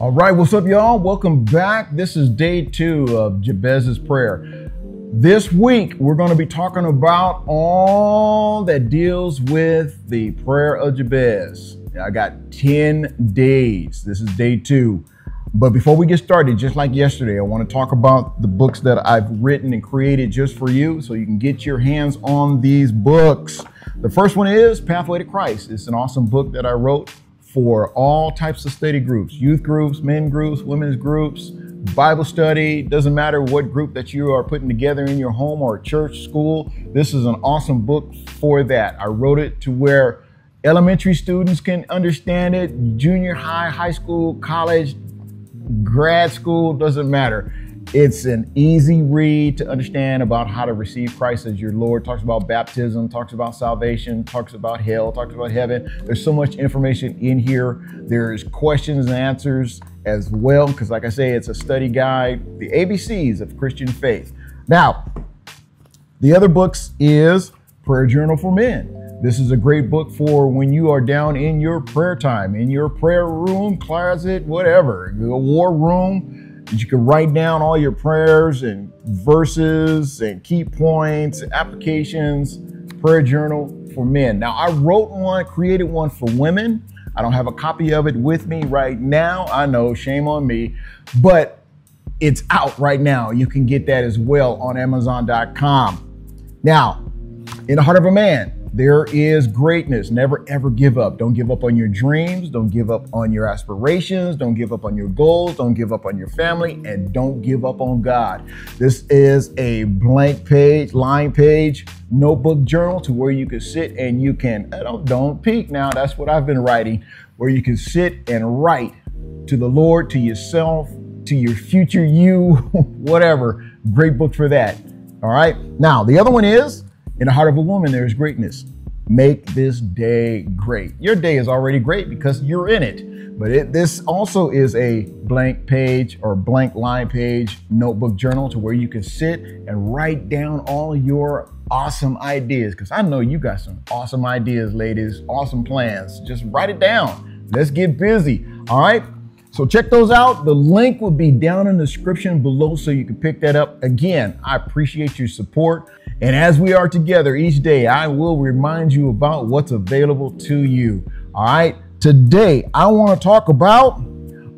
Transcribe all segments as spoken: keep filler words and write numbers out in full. All right, what's up, y'all? Welcome back. This is day two of Jabez's prayer. This week, we're going to be talking about all that deals with the prayer of Jabez. I got ten days. This is day two. But before we get started, just like yesterday, I want to talk about the books that I've written and created just for you so you can get your hands on these books. The first one is Pathway to Christ. It's an awesome book that I wrote for all types of study groups, youth groups, men groups, women's groups, Bible study. Doesn't matter what group that you are putting together in your home or church, school. This is an awesome book for that. I wrote it to where elementary students can understand it, junior high, high school, college, grad school, doesn't matter. It's an easy read to understand about how to receive Christ as your Lord. Talks about baptism, talks about salvation, talks about hell, talks about heaven. There's so much information in here. There's questions and answers as well, because like I say, it's a study guide, the A B Cs of Christian faith. Now, the other books is Prayer Journal for Men. This is a great book for when you are down in your prayer time, in your prayer room, closet, whatever, your war room. You can write down all your prayers and verses and key points, applications, prayer journal for men. Now, I wrote one, created one for women. I don't have a copy of it with me right now. I know, shame on me, but it's out right now. You can get that as well on amazon dot com. Now, in the heart of a man, there is greatness. Never, ever give up. Don't give up on your dreams. Don't give up on your aspirations. Don't give up on your goals. Don't give up on your family, and don't give up on God. This is a blank page, line page, notebook journal to where you can sit and you can, don't, don't peek now. That's what I've been writing, where you can sit and write to the Lord, to yourself, to your future you, whatever. Great book for that. All right. Now, the other one is In the heart of a woman, there is greatness. Make this day great. Your day is already great because you're in it. But it, this also is a blank page or blank line page notebook journal to where you can sit and write down all your awesome ideas. Because I know you got some awesome ideas, ladies, awesome plans. Just write it down. Let's get busy. All right. So check those out. The link will be down in the description below so you can pick that up. Again, I appreciate your support. And as we are together each day, I will remind you about what's available to you. All right. Today, I want to talk about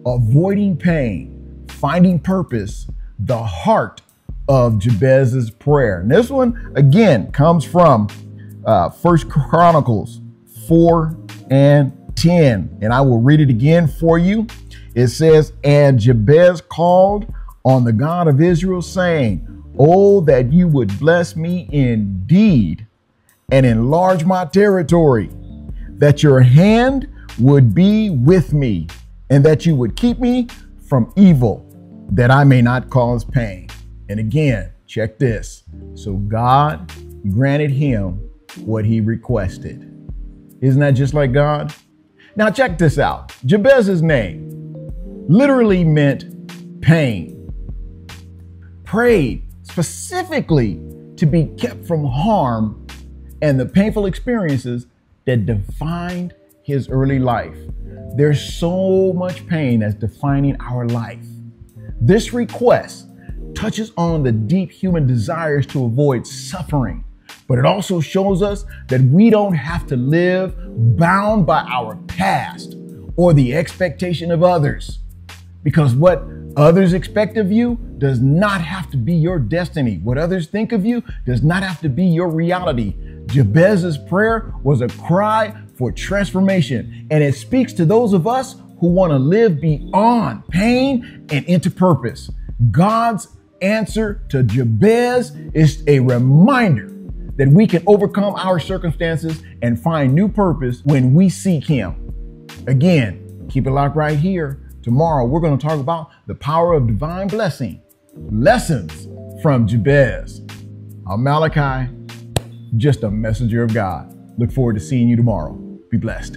avoiding pain, finding purpose, the heart of Jabez's prayer. And this one, again, comes from uh, First Chronicles four and ten. And I will read it again for you. It says, and Jabez called on the God of Israel, saying, oh, that you would bless me indeed and enlarge my territory, that your hand would be with me, and that you would keep me from evil, that I may not cause pain. And again, check this. So God granted him what he requested. Isn't that just like God? Now check this out. Jabez's name literally meant pain. Prayed specifically to be kept from harm and the painful experiences that defined his early life. There's so much pain that's defining our life. This request touches on the deep human desires to avoid suffering, but it also shows us that we don't have to live bound by our past or the expectation of others. Because what others expect of you does not have to be your destiny. What others think of you does not have to be your reality. Jabez's prayer was a cry for transformation, and it speaks to those of us who want to live beyond pain and into purpose. God's answer to Jabez is a reminder that we can overcome our circumstances and find new purpose when we seek Him. Again, keep it locked right here. Tomorrow, we're going to talk about the power of divine blessing, lessons from Jabez. I'm Malachi, just a messenger of God. Look forward to seeing you tomorrow. Be blessed.